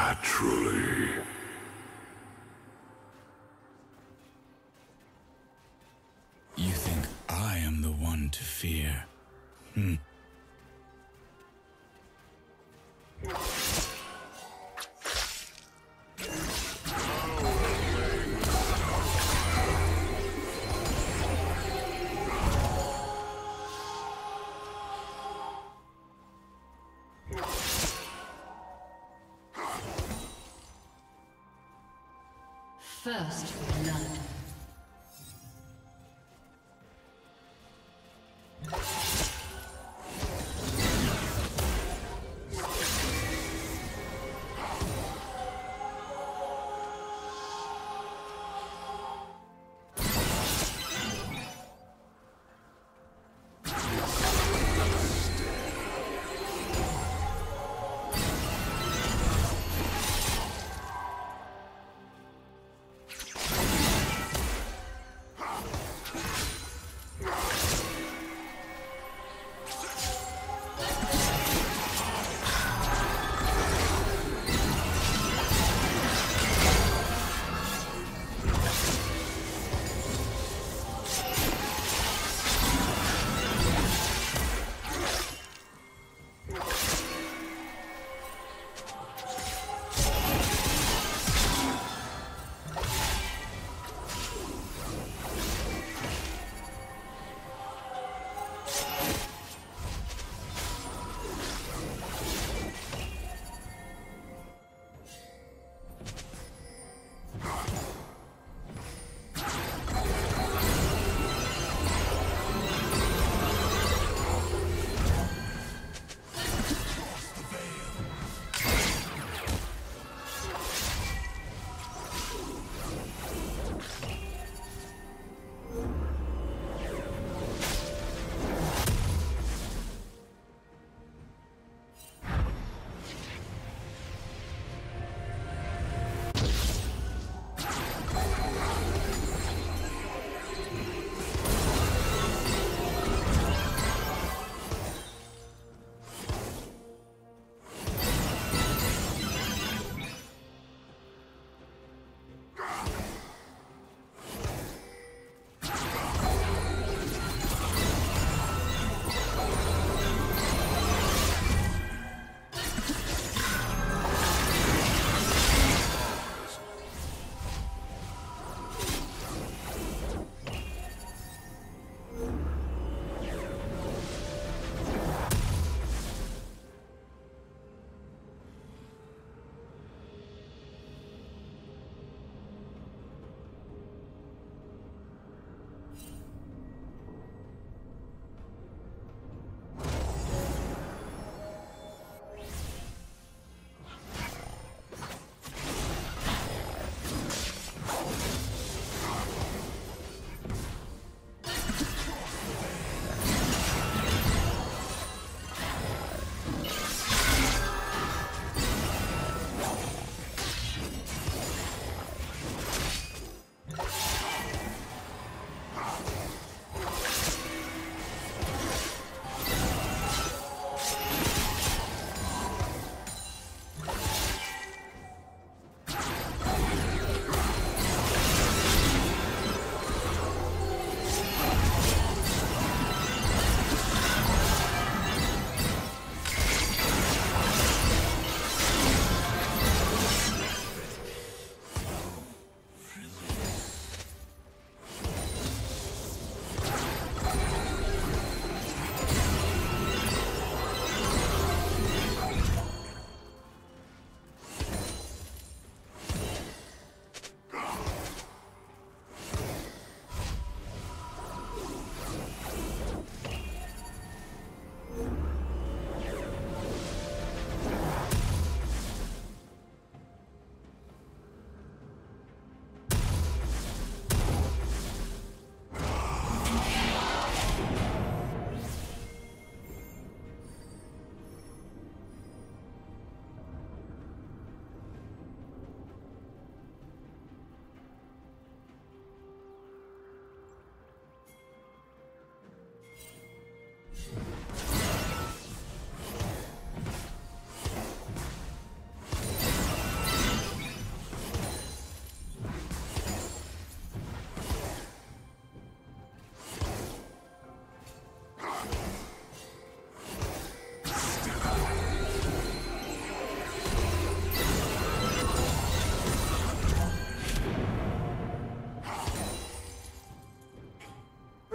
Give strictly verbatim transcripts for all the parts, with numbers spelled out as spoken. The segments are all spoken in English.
Naturally. You think I am the one to fear? Hmm. First blood.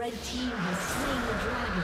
Red team has slain the dragon.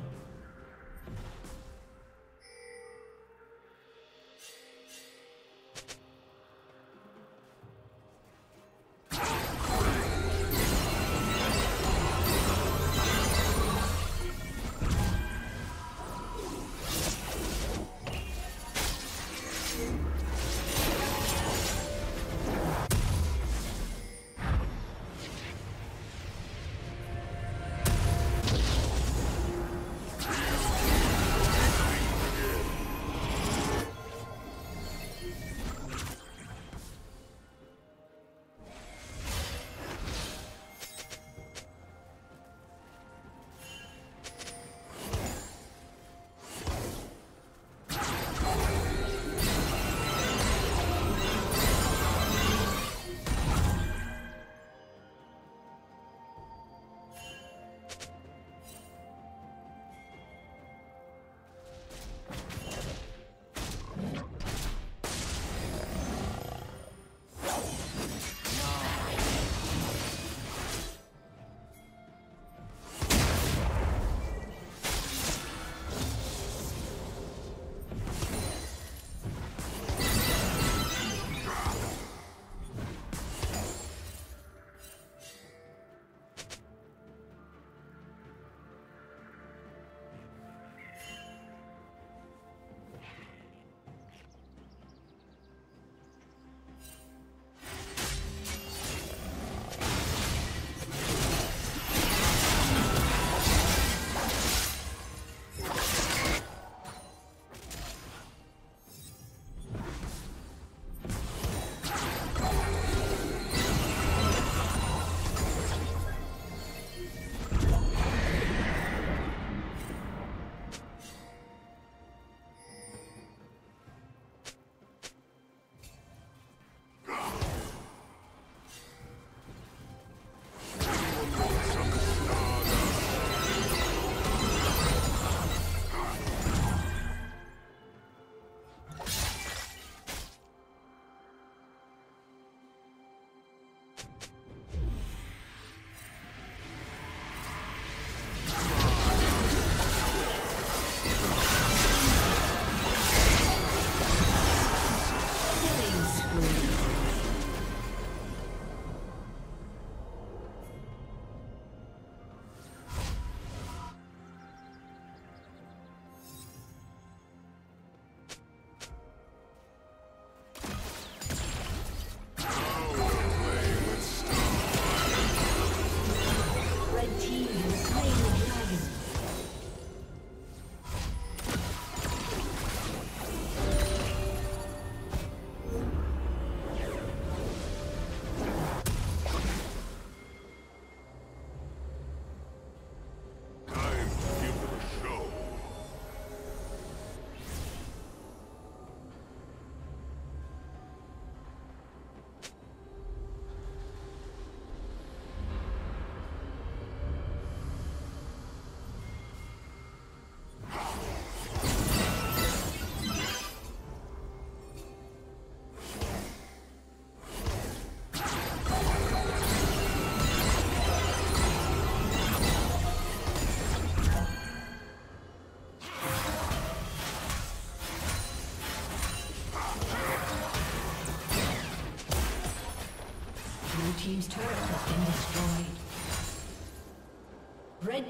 team's turret has been destroyed. Red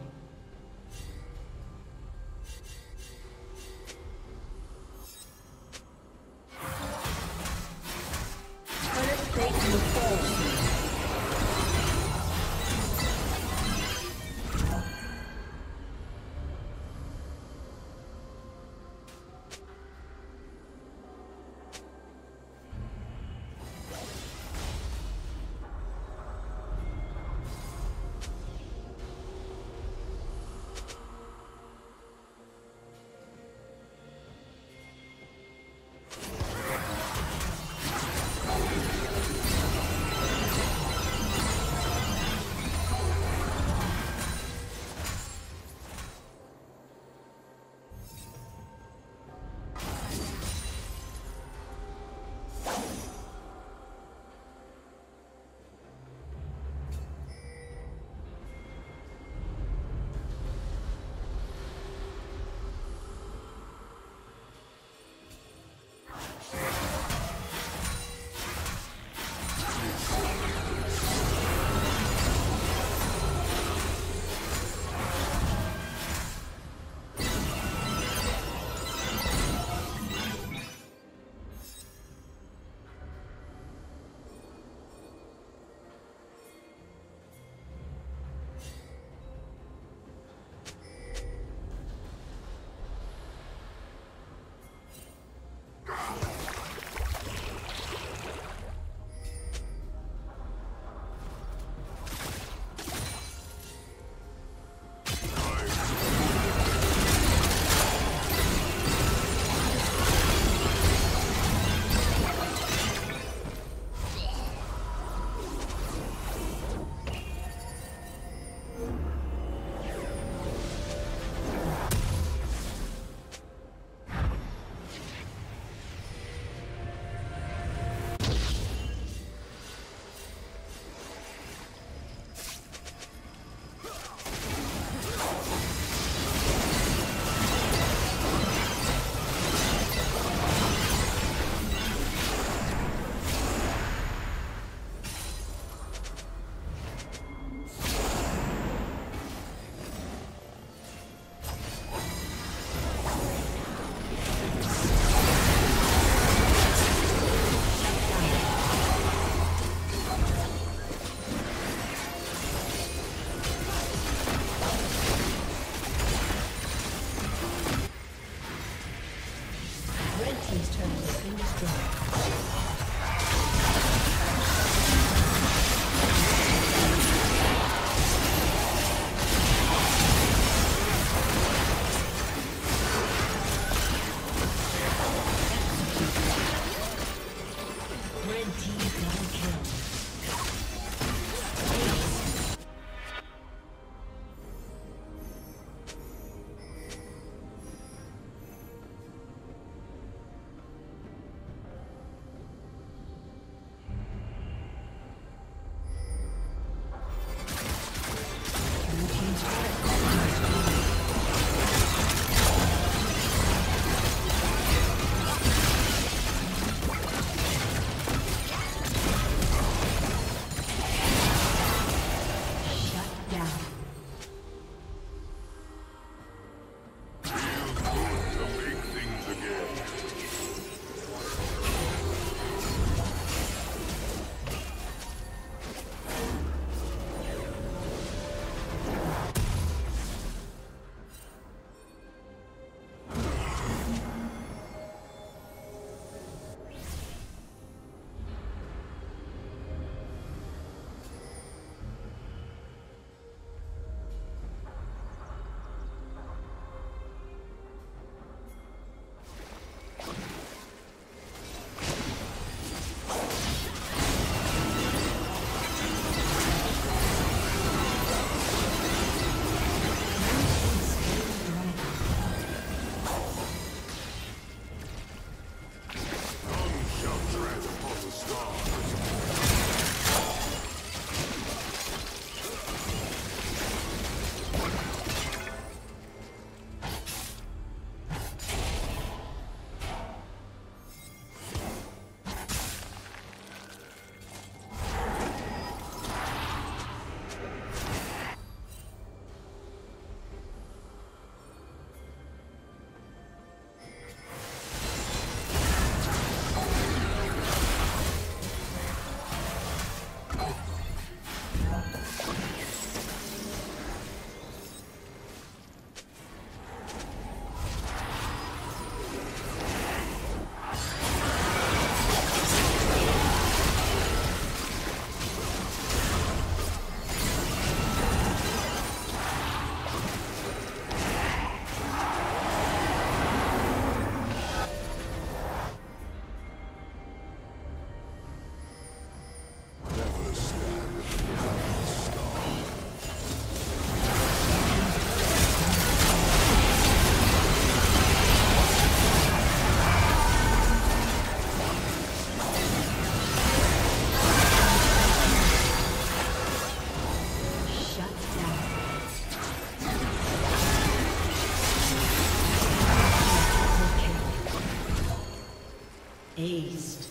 Aced.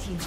Team's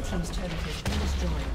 Team's turret has been destroyed.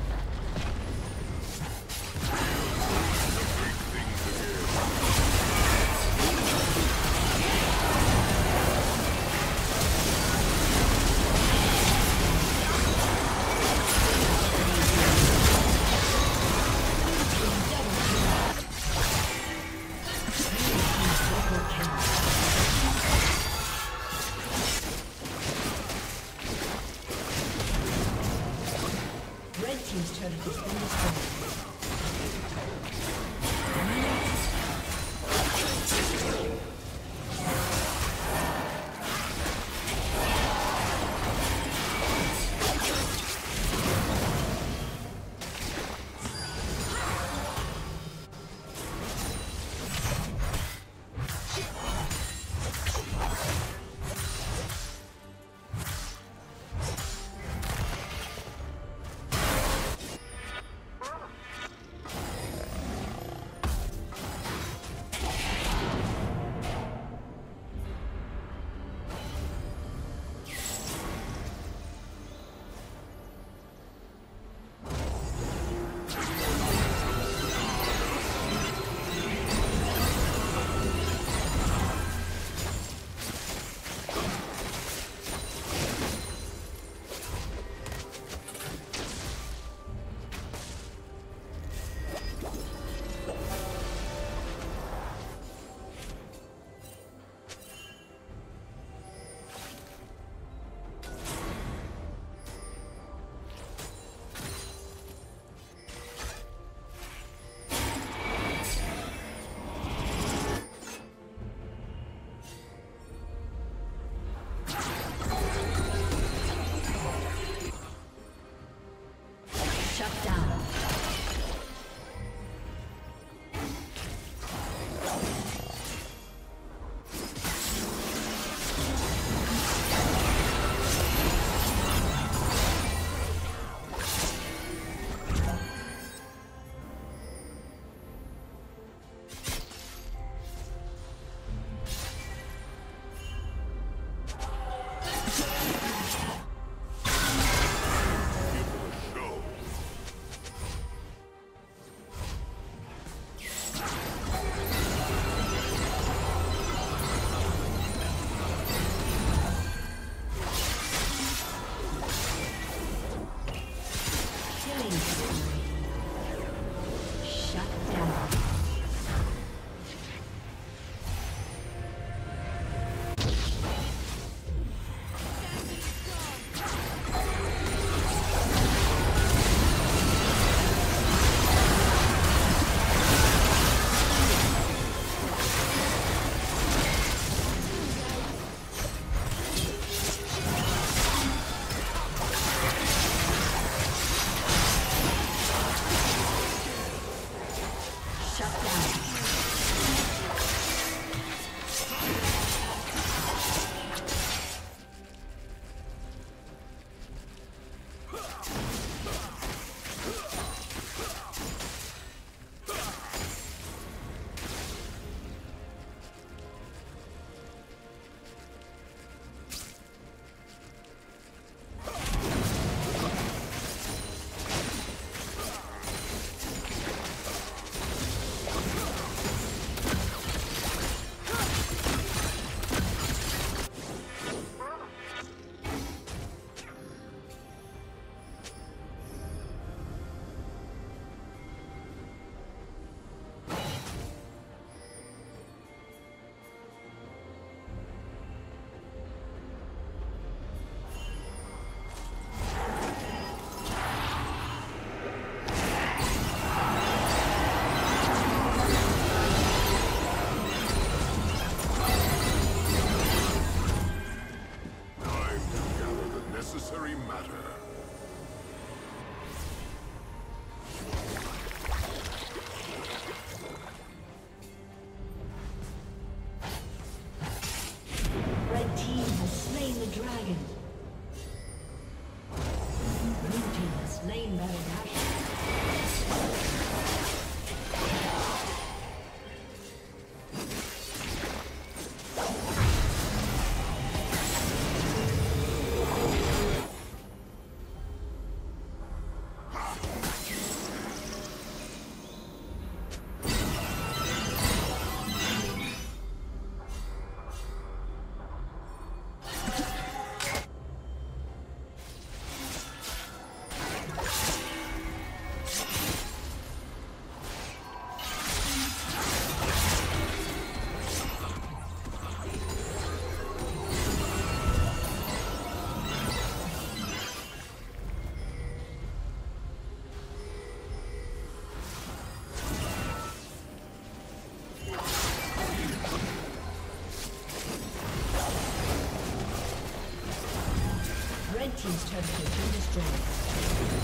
Team's turret has been destroyed.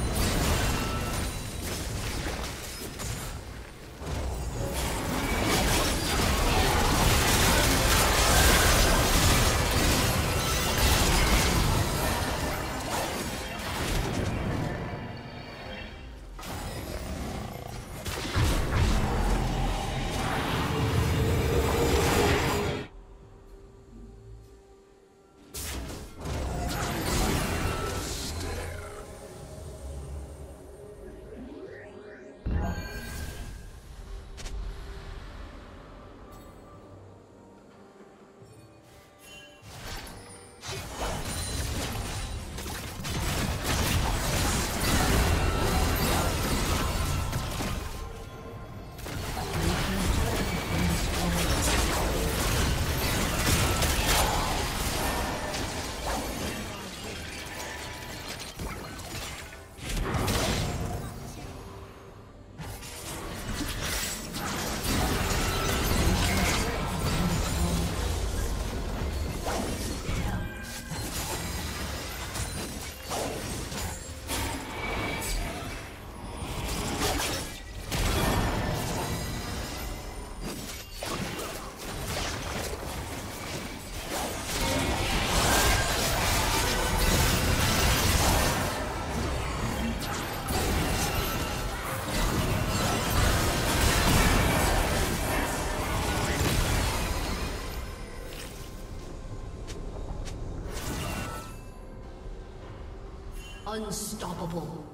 Unstoppable.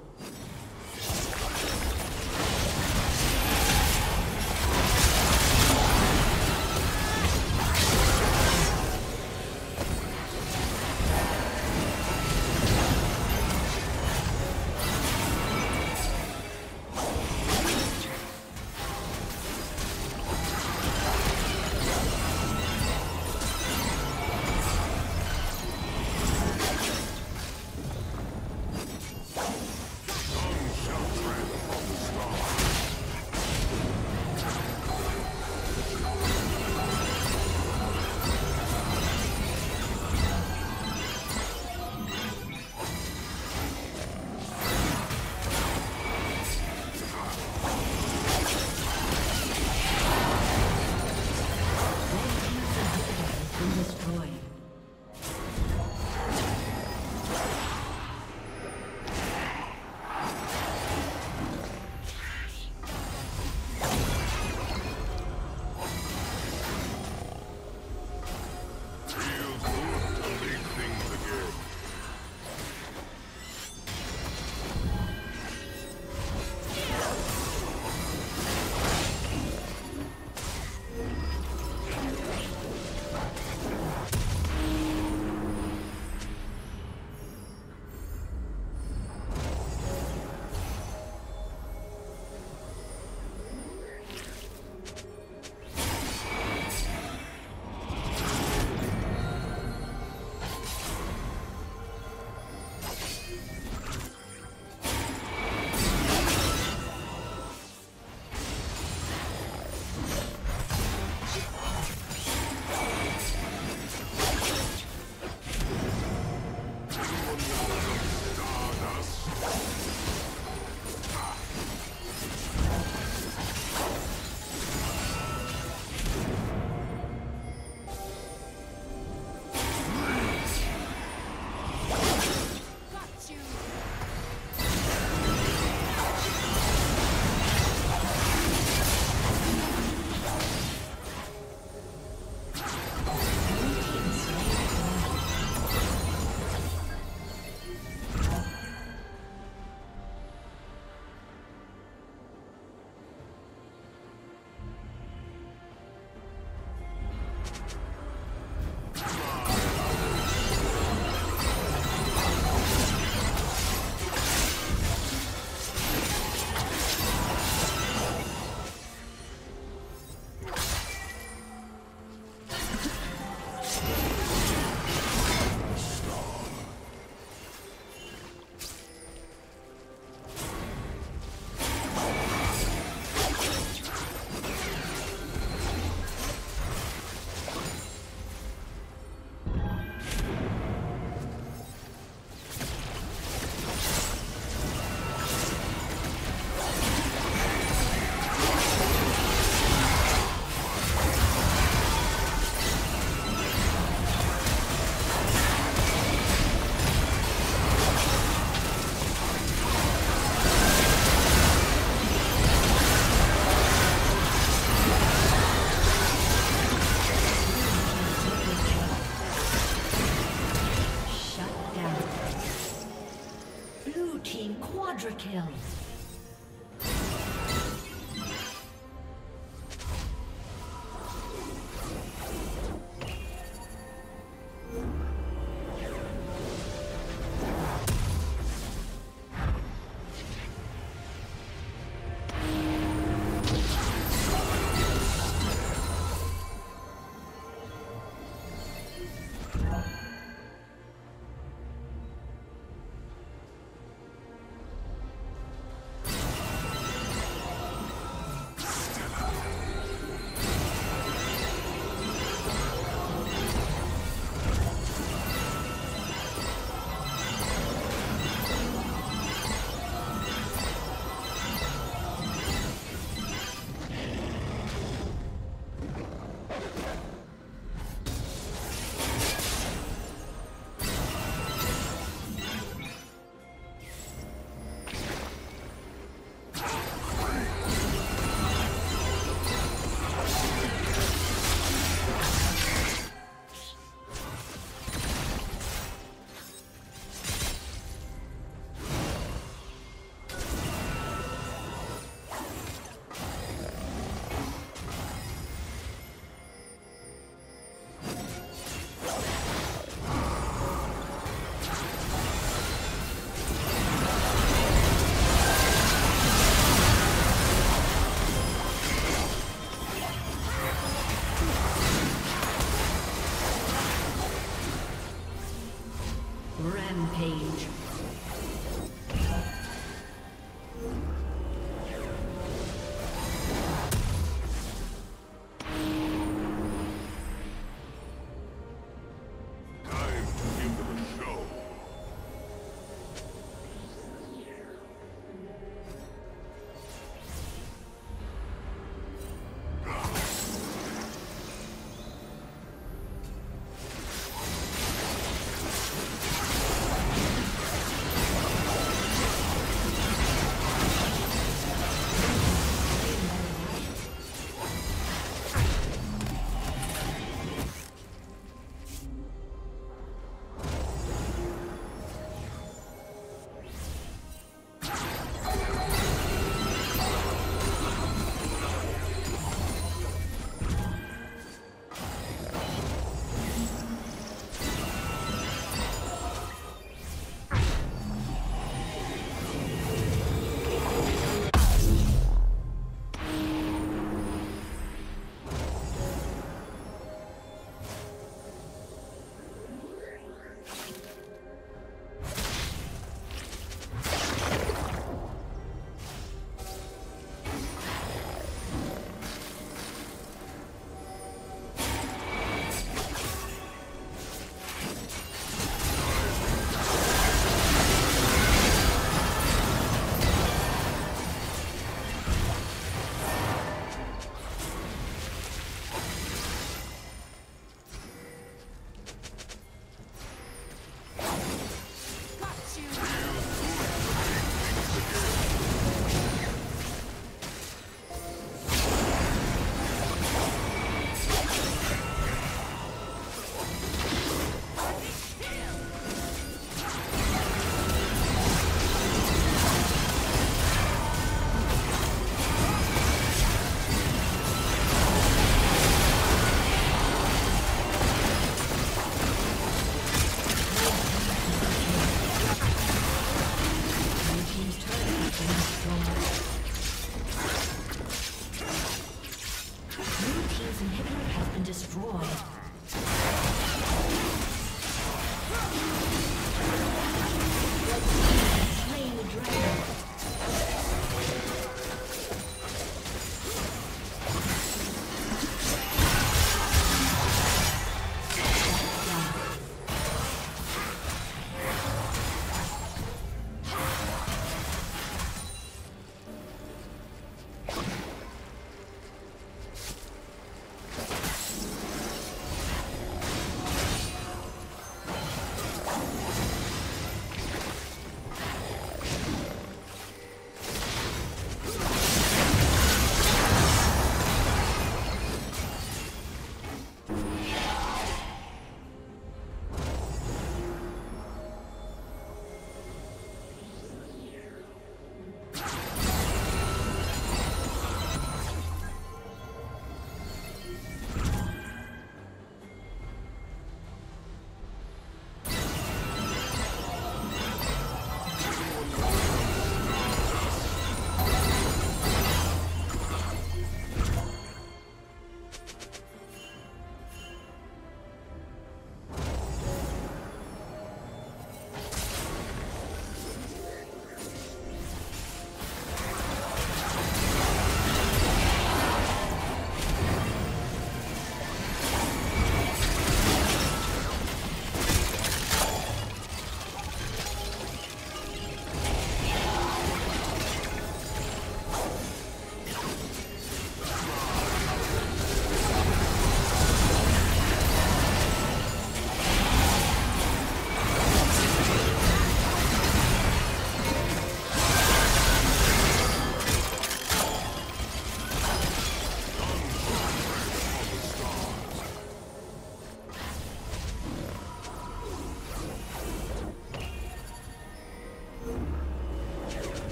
Blue team quadra kill.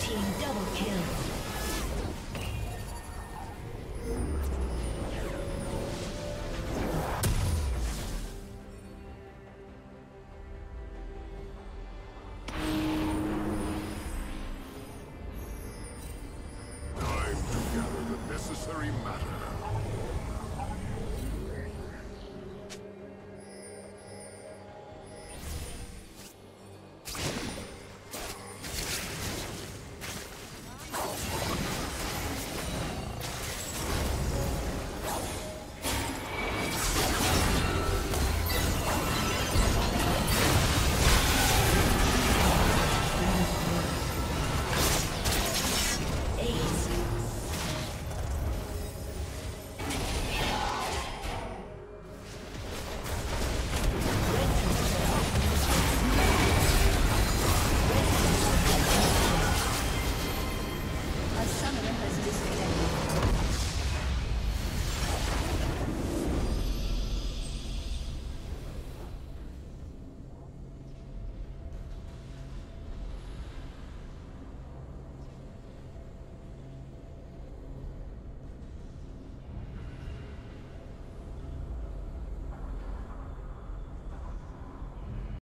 team double kill. Matter.